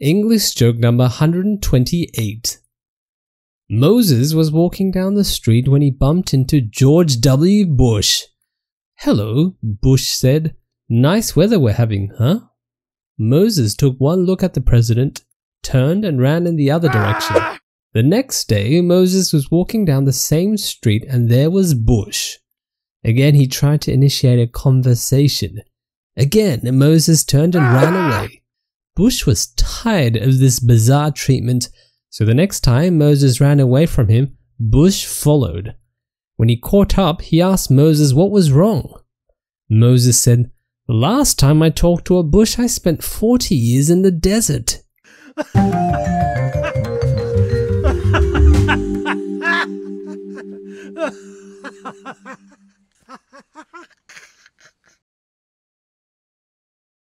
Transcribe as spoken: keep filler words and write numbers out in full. English joke number one hundred twenty-eight. Moses was walking down the street when he bumped into George W. Bush. "Hello," Bush said. "Nice weather we're having, huh?" Moses took one look at the president, turned and ran in the other direction. The next day, Moses was walking down the same street and there was Bush. Again, he tried to initiate a conversation. Again, Moses turned and ran away. Bush was tired of this bizarre treatment, so the next time Moses ran away from him, Bush followed. When he caught up, he asked Moses what was wrong. Moses said, "The last time I talked to a bush, I spent forty years in the desert."